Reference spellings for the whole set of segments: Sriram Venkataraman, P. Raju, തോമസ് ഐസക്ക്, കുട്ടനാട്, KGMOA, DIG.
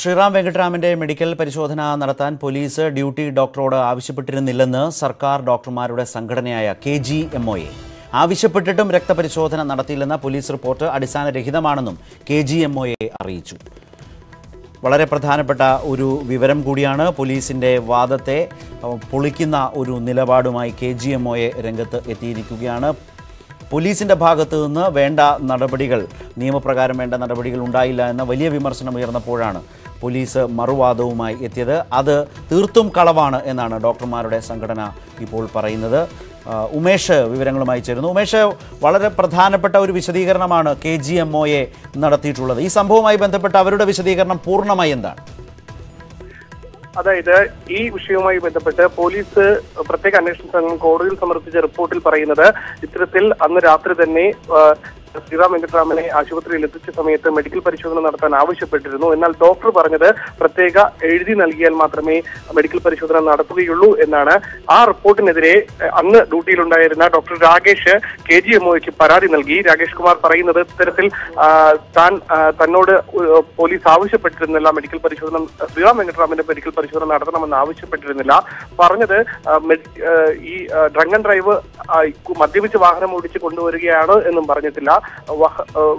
Sriram Venkataraman medical Parishodhana Naratan police duty doctor order Avishaputirilana Sarkar Doctor Maruda Sangadanaya KGMOA. Avishaputum Recta Parishodhana Naratilana police reporter Adisana Rehidamanum KGMOA Arichu. വളരെ പ്രധാനപ്പെട്ട ഒരു വിവരം കൂടിയാണ് പോലീസിന്റെ വാദത്തെ പൊളിക്കുന്ന ഒരു നിലപാടുമായി കെജിഎംഒയെ രംഗത്ത് എത്തിയിരിക്കുകയാണ് പോലീസിന്റെ ഭാഗത്തു നിന്ന് വേണ്ട നടപടികൾ നിയമപ്രകാരം വേണ്ട നടപടികൾ ഉണ്ടായില്ല എന്ന വലിയ വിമർശനം ഉയർന്നപ്പോഴാണ് പോലീസ് മറുവാദവുമായി എത്തിയത് അത് തീർത്തും കളവാണ് എന്നാണ് ഡോക്ടർമാരുടെ സംഘടന ഇപ്പോൾ പറയുന്നത് ഉമേഷ് വിവരങ്ങളുമായി ചേരുന്നു ഉമേഷ് വളരെ പ്രധാനപ്പെട്ട ഒരു വിശദീകരണമാണ് കെജിഎംഒയെ നടത്തിയിട്ടുള്ളത് ഈ സംഭവവുമായി ബന്ധപ്പെട്ട അവരുടെ വിശദീകരണം പൂർണ്ണമായി എന്താണ് അതായത് ഈ വിഷയവുമായി ബന്ധപ്പെട്ട് പോലീസ് പ്രത്യേക അന്വേഷണ സംഘം കോടതിയിൽ സമർപ്പിച്ച റിപ്പോർട്ടിൽ പറയുന്നത് ഇത്തരത്തിൽ അന്ന് രാത്രി തന്നെ Sriram Venkataraman ആശുപത്രിയിൽ എത്തിച്ച സമയത്ത് മെഡിക്കൽ പരിശോധന നടത്താൻ ആവശ്യപ്പെട്ടിരുന്നു എന്നാൽ ഡോക്ടർ പറഞ്ഞത് പ്രത്യേക എഴുതി നൽകിയാൽ മാത്രമേ മെഡിക്കൽ പരിശോധന നടത്തുകയുള്ളൂ എന്നാണ് ആ റിപ്പോർട്ടിനെതിരെ അന്ന് ഡ്യൂട്ടിയിലുണ്ടായിരുന്ന ഡോക്ടർ രാകേഷ് കെജിഎംഒയ്ക്ക് പരാതി നൽകി രാകേഷ് കുമാർ പറയുന്നത് ഇത്തരത്തിൽ തന്നോട് പോലീസ് ആവശ്യപ്പെട്ടിരുന്നില്ല മെഡിക്കൽ പരിശോധന Sriram Venkataraman മെഡിക്കൽ പരിശോധന നടത്തണമെന്ന് ആവശ്യപ്പെട്ടിരുന്നില്ല പറഞ്ഞത് ഈ ഡ്രങ്ക് ആൻഡ് ഡ്രൈവ് മദ്യപിച്ച് വാഹനം ഓടിച്ച് കൊണ്ടുവരികയാണ് എന്നും പറഞ്ഞിട്ടില്ല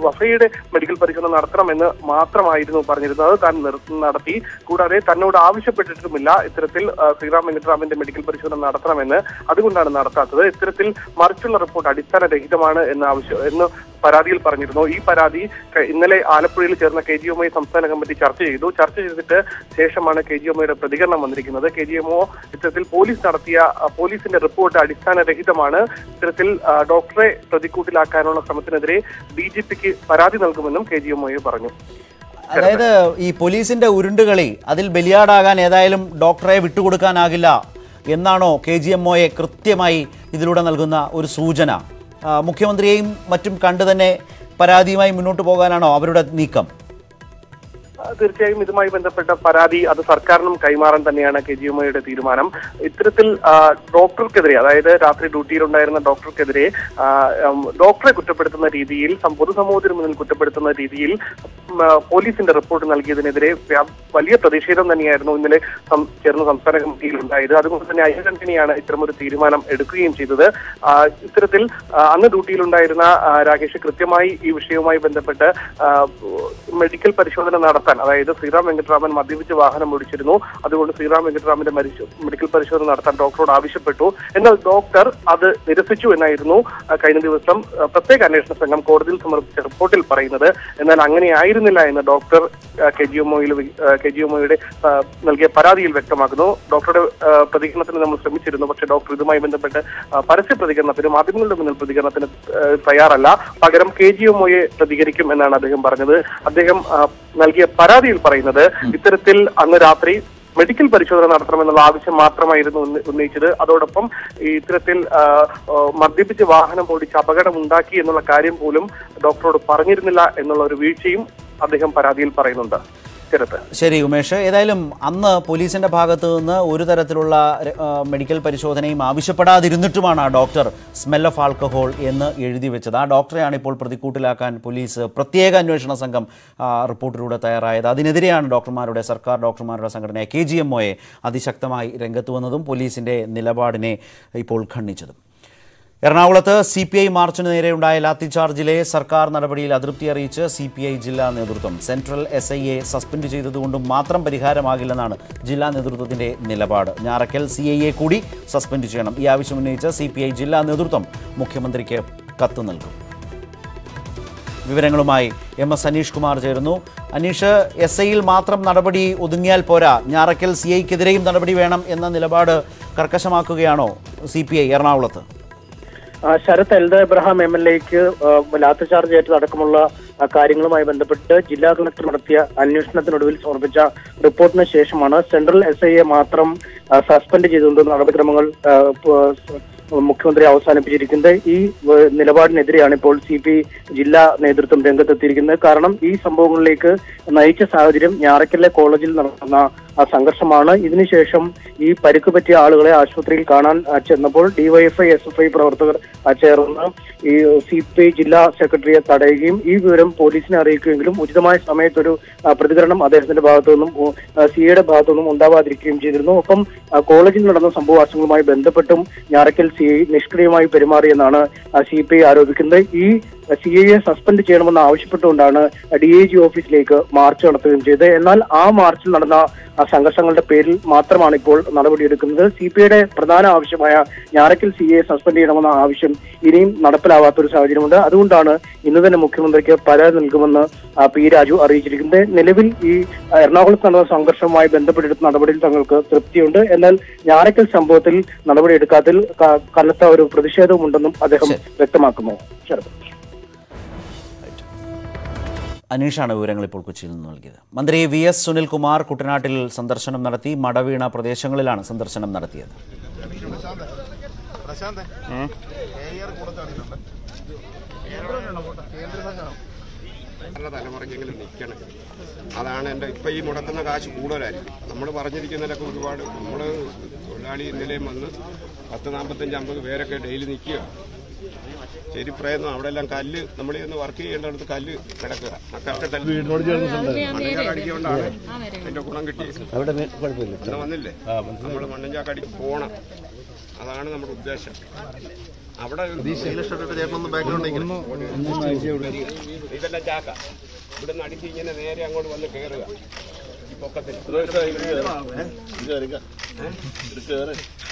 വഫയുടെ മെഡിക്കൽ പരിശോധന നടത്തണമെന്ന് മാത്രമായിരുന്നു പറഞ്ഞിരുന്നത് താൻ നടത്തി കൂടാതെ തന്നോട് ആവശ്യപ്പെട്ടിട്ടുമില്ല ഇത്തരത്തിൽ Sriram Venkataraman മെഡിക്കൽ പരിശോധന നടത്തണമെന്ന് അതുകൊണ്ടാണ് നടത്താത്തത് ഇത്തരത്തിൽ മറിച്ചുള്ള റിപ്പോർട്ട് അടിസ്ഥാനരഹിതമാണ് എന്ന് പരാതിയിൽ പറഞ്ഞിരുന്നു ഈ പരാതി ഇന്നലെ ആലപ്പുഴയിൽ ചേർന്ന കെജിഎംഒ സംസ്ഥാന കമ്മിറ്റി ചർച്ച ചെയ്തു ചർച്ച ചെയ്തിട്ട് ശേഷമാണ് കെജിഎംഒയുടെ പ്രതികരണം വന്നിരിക്കുന്നത് കെജിഎംഒ ഇത്തരത്തിൽ പോലീസ് നടത്തിയ പോലീസിന്റെ റിപ്പോർട്ട് അടിസ്ഥാനരഹിതമാണ് ഇത്തരത്തിൽ ഡോക്ടറെ പ്രതിക്കൂട്ടിലാക്കാനുള്ള ശ്രമത്തിനെതിരെ ഡിജിപിക്ക് പരാതി നൽകുമെന്നും കെജിഎംഒ പറഞ്ഞു അതായത് ഈ പോലീസിന്റെ ഉരുണ്ടുകളി അതിൽ ബലിയാടാകാൻ ഏതായാലും ഡോക്ടറെ വിട്ടുകൊടുക്കാനാകില്ല എന്നാണോ കെജിഎംഒയെ കൃത്യമായി ഇതിലൂടെ നൽകുന്ന ഒരു സൂചന മുഖ്യമന്ത്രിയെയും മറ്റും കണ്ടു തന്നെ പരാതിയുമായി മുന്നോട്ട് പോകാനാണോ അവരുടെ നീക്കം തീർച്ചയായും ഇതുമായി ബന്ധപ്പെട്ട പരാതി അത് സർക്കാരിനും കൈമാറാൻ തന്നെയാണ് കെജിഎംഒയുടെ തീരുമാനം ഇത്തരത്തിൽ ഡോക്ടർക്കെതിരെ അതായത് രാത്രി ഡ്യൂട്ടിയിലുണ്ടായിരുന്ന ഡോക്ടർക്കെതിരെ ഡോക്ടറെ കുറ്റപ്പെടുത്തുന്ന രീതിയിൽ പൊതുസമൂഹത്തിന് മുന്നിൽ കുറ്റപ്പെടുത്തുന്ന രീതിയിൽ പോലീസിന്റെ റിപ്പോർട്ട് നൽകിയതിനെതിരെ വലിയ പ്രതിഷേധം തന്നെയായിരുന്നു ഇന്നലെ ചേർന്ന സംസ്ഥാന കമ്മിറ്റിയിൽ ഉണ്ടായത് അതുകൊണ്ട് തന്നെ ഐകകണ്ഠനെയാണ് ഇത്തരമൊരു തീരുമാനം എടുക്കുകയും ചെയ്തത് ഇത്തരത്തിൽ അന്ന് ഡ്യൂട്ടിയിലുണ്ടായിരുന്ന രാകേഷ് കൃത്യമായി ഈ വിഷയവുമായി ബന്ധപ്പെട്ട് മെഡിക്കൽ പരിശോധന നടത്താൻ അതായത് Sriram Venkataraman മദ്യപിച്ച് വാഹനം ഓടിച്ചിരുന്നു അതുകൊണ്ട് Sriram Venkataraman മെഡിക്കൽ പരിശോധന നടത്താൻ ഡോക്ടറോട് ആവശ്യപ്പെട്ടു എന്നാൽ ഡോക്ടർ അത് നിരസിച്ചു എന്നായിരുന്നു കഴിഞ്ഞ ദിവസം പ്രത്യേക അന്വേഷണ സംഘം കോടതിയിൽ സമർപ്പിച്ച റിപ്പോർട്ടിൽ പറയുന്നത് എന്നാൽ അങ്ങനെയായിരുന്നില്ല എന്ന് ഡോക്ടർ കെജിഎംഒയുടെ നൽകിയ പരാതിയിൽ വ്യക്തമാക്കുന്നു ഡോക്ടറുടെ പ്രതികരണത്തിന് നമ്മൾ ശ്രമിച്ചിരുന്നു പക്ഷേ ഡോക്ടർ ഇതുമായി ബന്ധപ്പെട്ട് പരസ്യ പ്രതികരണത്തിന് മാധ്യമങ്ങളുടെ മുന്നിൽ പ്രതികരണത്തിന് തയ്യാറല്ല പകരം കെജിഎംഒയെ പ്രതികരിക്കും എന്നാണ് അദ്ദേഹം പറഞ്ഞത് അദ്ദേഹം നൽകിയ പരാതിയിൽ പറയുന്നത് ഇത്തരത്തിൽ അന്ന് രാത്രി മെഡിക്കൽ പരിശോധന നടത്തണമെന്നുള്ള ആവശ്യം മാത്രമായിരുന്നു ഉന്നയിച്ചത് അതോടൊപ്പം ഇത്തരത്തിൽ മദ്യപിച്ച് വാഹനം ഓടിച്ച് അപകടം ഉണ്ടാക്കി എന്നുള്ള കാര്യം പോലും ഡോക്ടറോട് പറഞ്ഞിരുന്നില്ല എന്നുള്ള ഒരു വീഴ്ചയും അദ്ദേഹം പരാതിയിൽ പറയുന്നുണ്ട് ശരി ഉമേഷ് ഏതായാലും അന്ന് പോലീസിന്റെ ഭാഗത്തു നിന്ന് ഒരു തരത്തിലുള്ള മെഡിക്കൽ പരിശോധനയും ആവശ്യപ്പെടാതിരുന്നിട്ടുമാണ് ആ ഡോക്ടർ സ്മെൽ ഓഫ് ആൽക്കഹോൾ എന്ന് എഴുതി വെച്ചത് ആ ഡോക്ടറെയാണ് ഇപ്പോൾ പ്രതിക്കൂട്ടിലാക്കാൻ പോലീസ് പ്രത്യേക അന്വേഷണ സംഘം റിപ്പോർട്ടിലൂടെ തയ്യാറായത് അതിനെതിരെയാണ് ഡോക്ടർമാരുടെ സർക്കാർ ഡോക്ടർമാരുടെ സംഘടനയായ കെജിഎംഒയെ അതിശക്തമായി രംഗത്ത് വന്നതും പോലീസിന്റെ നിലപാടിനെ ഇപ്പോൾ ഖണ്ഡിച്ചതും എറണാകുളത്ത് സിപിഐ മാർച്ചിന് നേരെയുണ്ടായ ലാത്തിചാർജിലെ സർക്കാർ നടപടിയിൽ അതൃപ്തി അറിയിച്ച് സിപിഐ ജില്ലാ നേതൃത്വം സെൻട്രൽ എസ്ഐയെ സസ്പെൻഡ് ചെയ്തതുകൊണ്ട് മാത്രം പരിഹാരമാകില്ലെന്നാണ് ജില്ലാ നേതൃത്വത്തിന്റെ നിലപാട് ഞാറക്കൽ സിഐയെ കൂടി സസ്പെൻഡ് ചെയ്യണം ഈ ആവശ്യം ഉന്നയിച്ച് സിപിഐ ജില്ലാ നേതൃത്വം മുഖ്യമന്ത്രിക്ക് കത്ത് നൽകും വിവരങ്ങളുമായി എം എസ് അനീഷ് കുമാർ ചേരുന്നു അനീഷ് എസ് ഐയിൽ മാത്രം നടപടി ഒതുങ്ങിയാൽ പോരാ ഞാറക്കൽ സിഐക്കെതിരെയും നടപടി വേണം എന്ന നിലപാട് കർക്കശമാക്കുകയാണോ സിപിഐ എറണാകുളത്ത് ശരത് എൽദ എബ്രഹാം എം എൽ എക്ക് ലാത്തിചാർജ് ഏറ്റതടക്കമുള്ള കാര്യങ്ങളുമായി ബന്ധപ്പെട്ട് ജില്ലാ കളക്ടർ നടത്തിയ അന്വേഷണത്തിനൊടുവിൽ സമർപ്പിച്ച റിപ്പോർട്ടിന് ശേഷമാണ് സെൻട്രൽ എസ് ഐയെ മാത്രം സസ്പെൻഡ് ചെയ്തുകൊണ്ട് നടപടിക്രമങ്ങൾ മുഖ്യമന്ത്രി അവസാനിപ്പിച്ചിരിക്കുന്നത് ഈ നിലപാടിനെതിരെയാണ് ഇപ്പോൾ സി പി ജില്ലാ നേതൃത്വം രംഗത്തെത്തിയിരിക്കുന്നത് കാരണം ഈ സംഭവങ്ങളിലേക്ക് നയിച്ച സാഹചര്യം ഞാറക്കലിലെ കോളേജിൽ നടന്ന സംഘർഷമാണ്. ഇതിനുശേഷം ഈ പരിക്ക് പറ്റിയ ആളുകളെ ആശുപത്രിയിൽ കാണാൻ ചെന്നപ്പോൾ ഡിവൈഎഫ്ഐ എസ്എഫ്ഐ പ്രവർത്തകർ ചേർന്ന് ഈ സിപിഐ ജില്ലാ സെക്രട്ടറിയെ തടയുകയും ഈ വിവരം പോലീസിനെ അറിയിക്കുമെങ്കിലും ഉചിതമായ സമയത്തൊരു പ്രതികരണം അദ്ദേഹത്തിന്റെ ഭാഗത്തു നിന്നും സിഐയുടെ ഭാഗത്തു നിന്നും ഉണ്ടാവാതിരിക്കുകയും ചെയ്തിരുന്നു. ഒപ്പം കോളേജിൽ നടന്ന സംഭവവാസങ്ങളുമായി ബന്ധപ്പെട്ടും ഞാറയ്ക്കൽ സിഐ നിഷ്ക്രിയമായി പെരുമാറിയെന്നാണ് സിപിഐ ആരോപിക്കുന്നത്. ഈ സിഐയെ സസ്പെൻഡ് ചെയ്യണമെന്ന് ആവശ്യപ്പെട്ടുകൊണ്ടാണ് DIG ഓഫീസിലേക്ക് മാർച്ച് നടത്തുകയും ചെയ്തത്. എന്നാൽ ആ മാർച്ചിൽ നടന്ന സംഘർഷങ്ങളുടെ പേരിൽ മാത്രമാണ് ഇപ്പോൾ നടപടിയെടുക്കുന്നത്. സിപിഐയുടെ പ്രധാന ആവശ്യമായ ഞാറയ്ക്കൽ സിഐയെ സസ്പെൻഡ് ചെയ്യണമെന്ന ആവശ്യം ഇനിയും നടപ്പിലാവാത്തൊരു സാഹചര്യമുണ്ട്. അതുകൊണ്ടാണ് ഇന്ന് തന്നെ മുഖ്യമന്ത്രിക്ക് പരാതി നൽകുമെന്ന് P. Raju അറിയിച്ചിരിക്കുന്നത്. നിലവിൽ ഈ എറണാകുളത്ത് നടന്ന സംഘർഷവുമായി ബന്ധപ്പെട്ടെടുത്ത നടപടിയിൽ തങ്ങൾക്ക് തൃപ്തിയുണ്ട്. എന്നാൽ ഞാറയ്ക്കൽ സംഭവത്തിൽ നടപടിയെടുക്കാത്തിൽ കനത്ത ഒരു പ്രതിഷേധമുണ്ടെന്നും അദ്ദേഹം വ്യക്തമാക്കുന്നു. അനീഷാണ് വിവരങ്ങൾ ഇപ്പോൾ കൊച്ചിയിൽ നിന്ന് നൽകിയത്. മന്ത്രി VS സുനിൽകുമാർ കുട്ടനാട്ടിൽ സന്ദർശനം നടത്തി. മടവീണ പ്രദേശങ്ങളിലാണ് സന്ദർശനം നടത്തിയത്. അതാണ് എൻ്റെ ഇപ്പം ഈ മുടക്കുന്ന കാശ് കൂടുതലായിരിക്കും. നമ്മൾ പറഞ്ഞിരിക്കുന്നതിലൊക്കെ ഒരുപാട് നമ്മൾ തൊഴിലാളി ഇന്നലെയും വന്ന് 40, 45, 50 പേരൊക്കെ ഡെയിലി നിൽക്കുക. ശരി പ്രയത്നം അവിടെ എല്ലാം കല്ല് നമ്മൾ ഇന്ന് വർക്ക് ചെയ്യേണ്ടടുത്ത് കല്ല് കിടക്കുക. ആ കഷ്ടക്കടിക്കൊണ്ടാണ് അതിന്റെ ഗുണം കിട്ടിയത്. വന്നില്ലേ നമ്മൾ മണ്ണഞ്ചാക്കടി പോണം, അതാണ് നമ്മുടെ ഉദ്ദേശം. അവിടെ ഇതെല്ലാം ചാക്ക ഇവിടെ നിന്ന് അടിച്ച് ഇങ്ങനെ നേരെ അങ്ങോട്ട് വന്ന് കയറുക. ഈ പൊക്കത്തിൽ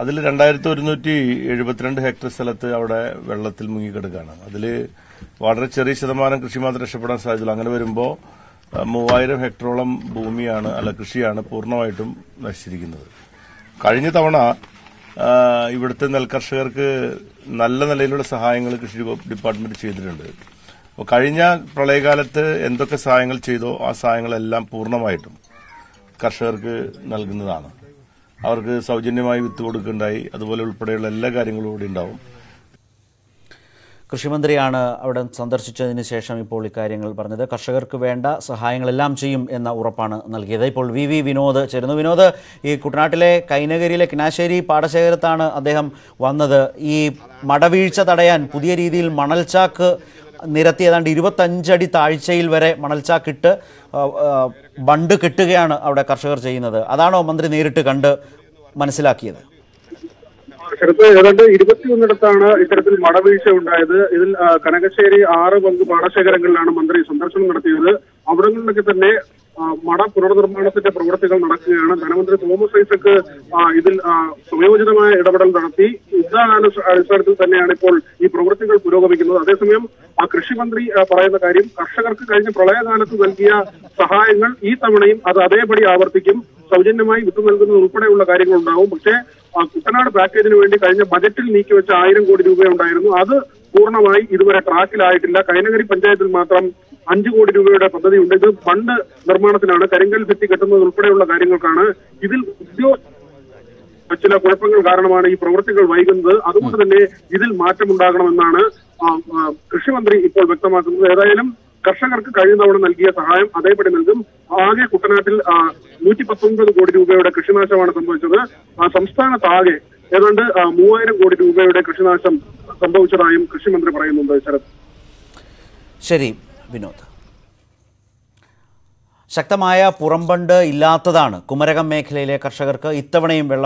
അതിൽ 2172 ഹെക്ടർ സ്ഥലത്ത് അവിടെ വെള്ളത്തിൽ മുങ്ങിക്കിടക്കുകയാണ്. അതിൽ വളരെ ചെറിയ ശതമാനം കൃഷി മാത്രം രക്ഷപ്പെടാൻ സാധ്യതയുള്ളൂ. അങ്ങനെ വരുമ്പോൾ 3000 ഹെക്ടറോളം ഭൂമിയാണ് കൃഷിയാണ് പൂർണ്ണമായിട്ടും നശിച്ചിരിക്കുന്നത്. കഴിഞ്ഞ തവണ ഇവിടുത്തെ നെൽകർഷകർക്ക് നല്ല നിലയിലുള്ള സഹായങ്ങൾ കൃഷി ഡിപ്പാർട്ട്മെന്റ് ചെയ്തിട്ടുണ്ട്. അപ്പോൾ കഴിഞ്ഞ പ്രളയകാലത്ത് എന്തൊക്കെ സഹായങ്ങൾ ചെയ്തോ ആ സഹായങ്ങളെല്ലാം പൂർണ്ണമായിട്ടും കർഷകർക്ക് നൽകുന്നതാണ്. അവർക്ക് സൗജന്യമായി വിത്ത് കൊടുക്കുന്നുണ്ടായി. അതുപോലെ ഉൾപ്പെടെയുള്ള എല്ലാ കാര്യങ്ങളും കൂടി ഉണ്ടാവും. കൃഷിമന്ത്രിയാണ് അവിടെ സന്ദർശിച്ചതിന് ശേഷം ഇപ്പോൾ ഇക്കാര്യങ്ങൾ പറഞ്ഞത്. കർഷകർക്ക് വേണ്ട സഹായങ്ങളെല്ലാം ചെയ്യും എന്ന ഉറപ്പാണ് നൽകിയത്. ഇപ്പോൾ VV വിനോദ് ചേരുന്നു. വിനോദ്, ഈ കുട്ടനാട്ടിലെ കൈനഗിരിയിലെ കിനാശ്ശേരി പാടശേഖരത്താണ് അദ്ദേഹം വന്നത്. ഈ മടവീഴ്ച തടയാൻ പുതിയ രീതിയിൽ മണൽച്ചാക്ക് നിരത്തി ഏതാണ്ട് 25 അടി താഴ്ചയിൽ വരെ മണൽച്ചാക്കിട്ട് ബണ്ട് കെട്ടുകയാണ് അവിടെ കർഷകർ ചെയ്യുന്നത്. അതാണോ മന്ത്രി നേരിട്ട് കണ്ട് മനസ്സിലാക്കിയത്? ഏതാണ്ട് 21 ഇടത്താണ് ഇത്തരത്തിൽ മടവീഴ്ച ഉണ്ടായത്. ഇതിൽ കനകശ്ശേരി 6 പങ്ക് പാടശേഖരങ്ങളിലാണ് മന്ത്രി സന്ദർശനം നടത്തിയത്. അവിടങ്ങളിലൊക്കെ തന്നെ മട പുനർനിർമ്മാണത്തിന്റെ പ്രവൃത്തികൾ നടക്കുകയാണ്. ധനമന്ത്രി തോമസ് ഐസക്ക് ഇതിൽ സമയോചിതമായ ഇടപെടൽ നടത്തി. അടിസ്ഥാനത്തിൽ തന്നെയാണ് ഇപ്പോൾ ഈ പ്രവൃത്തികൾ പുരോഗമിക്കുന്നത്. അതേസമയം കൃഷിമന്ത്രി പറയുന്ന കാര്യം, കർഷകർക്ക് കഴിഞ്ഞ പ്രളയകാലത്ത് നൽകിയ സഹായങ്ങൾ ഈ തവണയും അത് അതേപടി ആവർത്തിക്കും. സൗജന്യമായി വിത്ത് നൽകുന്നത് ഉൾപ്പെടെയുള്ള കാര്യങ്ങൾ ഉണ്ടാവും. പക്ഷേ കുട്ടനാട് പാക്കേജിന് വേണ്ടി കഴിഞ്ഞ ബജറ്റിൽ നീക്കിവെച്ച 1000 കോടി രൂപയുണ്ടായിരുന്നു. അത് പൂർണ്ണമായി ഇതുവരെ ട്രാക്കിലായിട്ടില്ല. കൈനഗിരി പഞ്ചായത്തിൽ മാത്രം 5 കോടി രൂപയുടെ പദ്ധതി ഉണ്ട്. ഇത് ബണ്ട് നിർമ്മാണത്തിനാണ്, കരിങ്കൽ ഭിത്തി കെട്ടുന്നത് ഉൾപ്പെടെയുള്ള കാര്യങ്ങൾക്കാണ്. ഇതിൽ ചില കുഴപ്പങ്ങൾ കാരണമാണ് ഈ പ്രവൃത്തികൾ വൈകുന്നത്. അതുകൊണ്ട് തന്നെ ഇതിൽ മാറ്റമുണ്ടാകണമെന്നാണ് കൃഷിമന്ത്രി ഇപ്പോൾ വ്യക്തമാക്കുന്നത്. ഏതായാലും കർഷകർക്ക് കഴിഞ്ഞ തവണ നൽകിയ സഹായം അതേപടി നൽകും. ആകെ കുട്ടനാട്ടിൽ 119 കോടി രൂപയുടെ കൃഷിനാശമാണ് സംഭവിച്ചത്. സംസ്ഥാനത്താകെ ഏതാണ്ട് 3000 കോടി രൂപയുടെ കൃഷിനാശം സംഭവിച്ചതായും കൃഷിമന്ത്രി പറയുന്നുണ്ട്. ശരത്. ശരി വിനോദ്. ശക്തമായ പുറംബണ്ട് ഇല്ലാത്തതാണ് കുമരകം മേഖലയിലെ കർഷകർക്ക് ഇത്തവണയും